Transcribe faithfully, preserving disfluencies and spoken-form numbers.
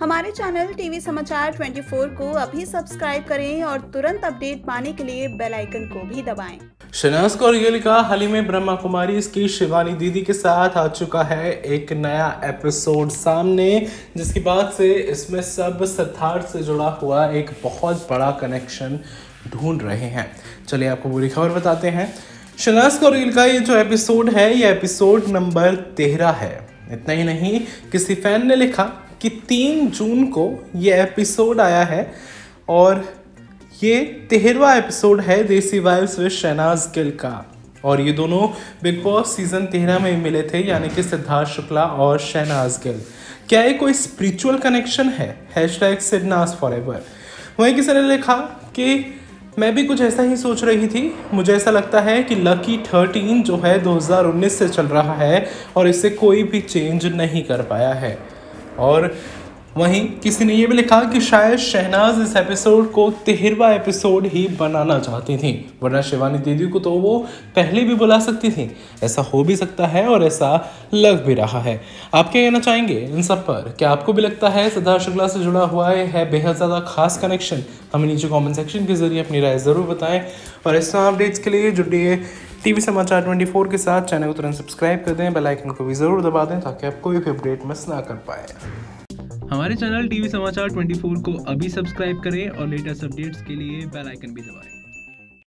हमारे channel TV समाचार चौबीस को अभी सब्सक्राइब करें और तुरंत अपडेट पाने के लिए बेल आइकन को भी दबाएं। शहनाज कौर गिल का हाल ही में ब्रह्मा कुमारी की शिवानी दीदी के साथ आ चुका है एक नया एपिसोड सामने, जिसकी बात से इसमें सब सिद्धार्थ से जुड़ा हुआ एक बहुत बड़ा कनेक्शन ढूंढ रहे हैं। चलिए आपको पूरी खबर बताते हैं। शहनाज कौर गिल का ये जो एपिसोड है ये एपिसोड नंबर तेरह है। इतना ही नहीं, किसी फैन ने लिखा कि तीन जून को ये एपिसोड आया है और ये तेरहवां एपिसोड है देसी वाइब्स विद शहनाज गिल का। और ये दोनों बिग बॉस सीजन तेरह में मिले थे, यानी कि सिद्धार्थ शुक्ला और शहनाज गिल। क्या ये कोई स्पिरिचुअल कनेक्शन है? Hashtag Sidnaaz forever. वहीं किसी ने लिखा कि मैं भी कुछ ऐसा ही सोच रही थी, मुझे ऐसा लगता है कि लकी थर्टीन जो है दो हज़ार उन्नीस से चल रहा है और इसे कोई भी चेंज नहीं कर पाया है। और वहीं किसी ने ये भी लिखा कि शायद शहनाज इस एपिसोड को तेरहवां एपिसोड ही बनाना चाहती थी, वरना शिवानी दीदी को तो वो पहले भी बुला सकती थी। ऐसा हो भी सकता है और ऐसा लग भी रहा है। आप क्या कहना चाहेंगे इन सब पर? क्या आपको भी लगता है सिद्धार्थ शुक्ला से जुड़ा हुआ है बेहद ज़्यादा खास कनेक्शन? हमें नीचे कमेंट सेक्शन के जरिए अपनी राय ज़रूर बताएं और इस तरह अपडेट्स के लिए जुड़िए टीवी समाचार चौबीस के साथ। चैनल को तुरंत सब्सक्राइब कर दें, बेल आइकन को भी ज़रूर दबा दें ताकि आप कोई भी अपडेट मिस ना कर पाए। हमारे चैनल टीवी समाचार चौबीस को अभी सब्सक्राइब करें और लेटेस्ट अपडेट्स के लिए बेल आइकन भी दबाएं।